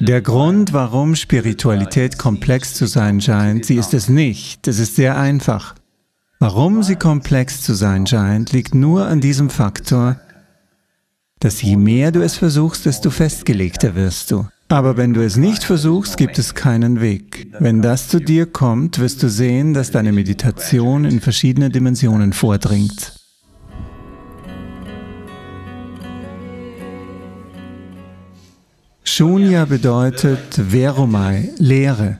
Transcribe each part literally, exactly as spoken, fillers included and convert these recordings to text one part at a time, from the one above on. Der Grund, warum Spiritualität komplex zu sein scheint, sie ist es nicht, es ist sehr einfach. Warum sie komplex zu sein scheint, liegt nur an diesem Faktor, dass je mehr du es versuchst, desto festgelegter wirst du. Aber wenn du es nicht versuchst, gibt es keinen Weg. Wenn das zu dir kommt, wirst du sehen, dass deine Meditation in verschiedene Dimensionen vordringt. Shunya bedeutet Verumai, Leere.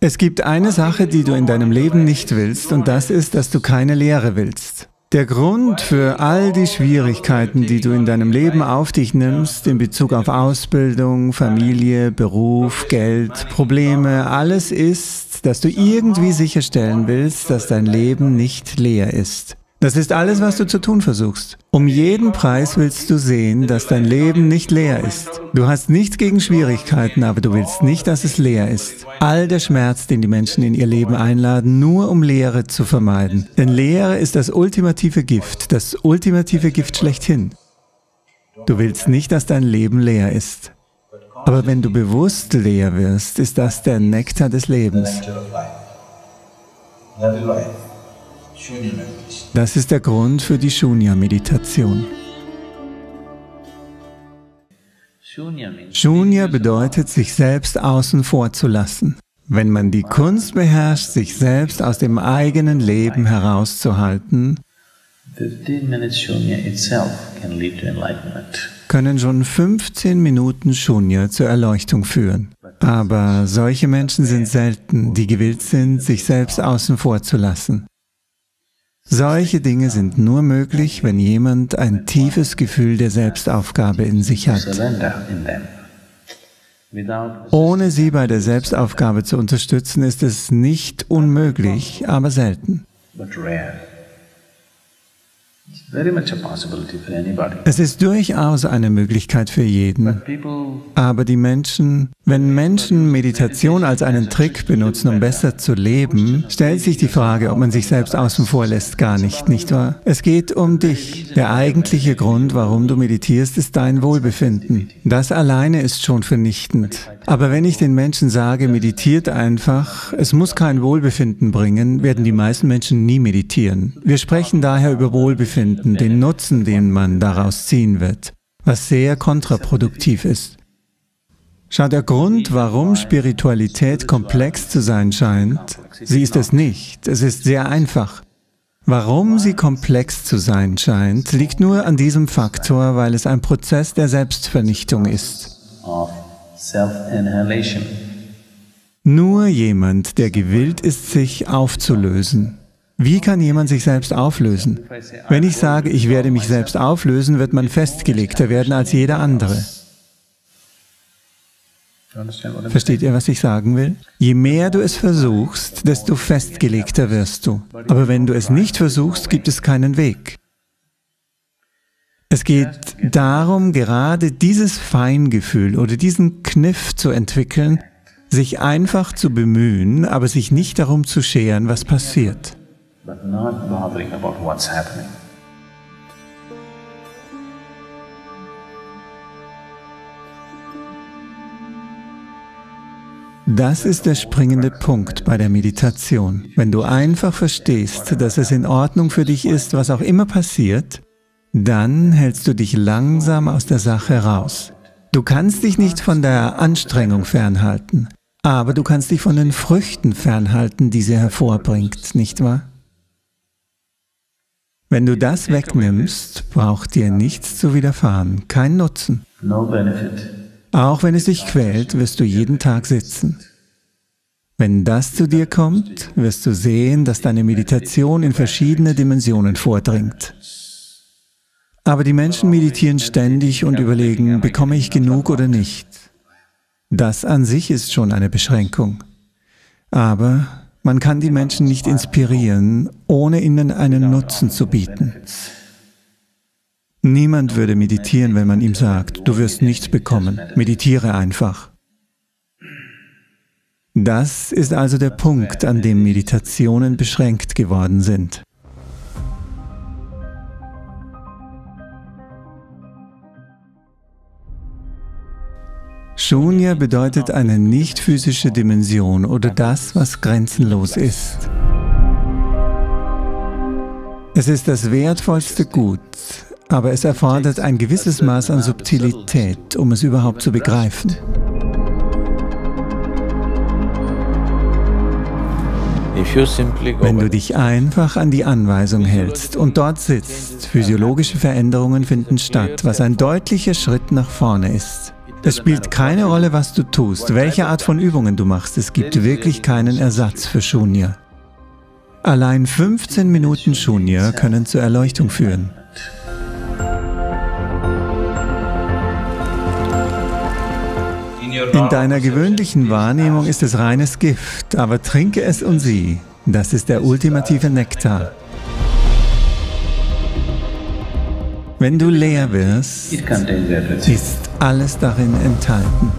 Es gibt eine Sache, die du in deinem Leben nicht willst, und das ist, dass du keine Leere willst. Der Grund für all die Schwierigkeiten, die du in deinem Leben auf dich nimmst, in Bezug auf Ausbildung, Familie, Beruf, Geld, Probleme, alles ist, dass du irgendwie sicherstellen willst, dass dein Leben nicht leer ist. Das ist alles, was du zu tun versuchst. Um jeden Preis willst du sehen, dass dein Leben nicht leer ist. Du hast nichts gegen Schwierigkeiten, aber du willst nicht, dass es leer ist. All der Schmerz, den die Menschen in ihr Leben einladen, nur um Leere zu vermeiden. Denn Leere ist das ultimative Gift, das ultimative Gift schlechthin. Du willst nicht, dass dein Leben leer ist. Aber wenn du bewusst leer wirst, ist das der Nektar des Lebens. Das ist der Grund für die Shunya-Meditation. Shunya bedeutet, sich selbst außen vor zu lassen. Wenn man die Kunst beherrscht, sich selbst aus dem eigenen Leben herauszuhalten, können schon fünfzehn Minuten Shunya zur Erleuchtung führen. Aber solche Menschen sind selten, die gewillt sind, sich selbst außen vor zu lassen. Solche Dinge sind nur möglich, wenn jemand ein tiefes Gefühl der Selbstaufgabe in sich hat. Ohne sie bei der Selbstaufgabe zu unterstützen, ist es nicht unmöglich, aber selten. Es ist durchaus eine Möglichkeit für jeden, aber die Menschen, wenn Menschen Meditation als einen Trick benutzen, um besser zu leben, stellt sich die Frage, ob man sich selbst außen vor lässt, gar nicht, nicht wahr? Es geht um dich. Der eigentliche Grund, warum du meditierst, ist dein Wohlbefinden. Das alleine ist schon vernichtend. Aber wenn ich den Menschen sage, meditiert einfach, es muss kein Wohlbefinden bringen, werden die meisten Menschen nie meditieren. Wir sprechen daher über Wohlbefinden, den Nutzen, den man daraus ziehen wird, was sehr kontraproduktiv ist. Schau, der Grund, warum Spiritualität komplex zu sein scheint, sie ist es nicht, es ist sehr einfach. Warum sie komplex zu sein scheint, liegt nur an diesem Faktor, weil es ein Prozess der Selbstvernichtung ist. Nur jemand, der gewillt ist, sich aufzulösen. Wie kann jemand sich selbst auflösen? Wenn ich sage, ich werde mich selbst auflösen, wird man festgelegter werden als jeder andere. Versteht ihr, was ich sagen will? Je mehr du es versuchst, desto festgelegter wirst du. Aber wenn du es nicht versuchst, gibt es keinen Weg. Es geht darum, gerade dieses Feingefühl oder diesen Kniff zu entwickeln, sich einfach zu bemühen, aber sich nicht darum zu scheren, was passiert. But not bothering about what's happening. Das ist der springende Punkt bei der Meditation. Wenn du einfach verstehst, dass es in Ordnung für dich ist, was auch immer passiert, dann hältst du dich langsam aus der Sache raus. Du kannst dich nicht von der Anstrengung fernhalten, aber du kannst dich von den Früchten fernhalten, die sie hervorbringt, nicht wahr? Wenn du das wegnimmst, braucht dir nichts zu widerfahren, kein Nutzen. Auch wenn es dich quält, wirst du jeden Tag sitzen. Wenn das zu dir kommt, wirst du sehen, dass deine Meditation in verschiedene Dimensionen vordringt. Aber die Menschen meditieren ständig und überlegen, bekomme ich genug oder nicht? Das an sich ist schon eine Beschränkung. Aber man kann die Menschen nicht inspirieren, ohne ihnen einen Nutzen zu bieten. Niemand würde meditieren, wenn man ihm sagt, du wirst nichts bekommen, meditiere einfach. Das ist also der Punkt, an dem Meditationen beschränkt geworden sind. Shunya bedeutet eine nicht-physische Dimension oder das, was grenzenlos ist. Es ist das wertvollste Gut, aber es erfordert ein gewisses Maß an Subtilität, um es überhaupt zu begreifen. Wenn du dich einfach an die Anweisung hältst und dort sitzt, physiologische Veränderungen finden statt, was ein deutlicher Schritt nach vorne ist. Es spielt keine Rolle, was du tust, welche Art von Übungen du machst, es gibt wirklich keinen Ersatz für Shunya. Allein fünfzehn Minuten Shunya können zur Erleuchtung führen. In deiner gewöhnlichen Wahrnehmung ist es reines Gift, aber trinke es und sieh, das ist der ultimative Nektar. Wenn du leer wirst, ist alles darin enthalten.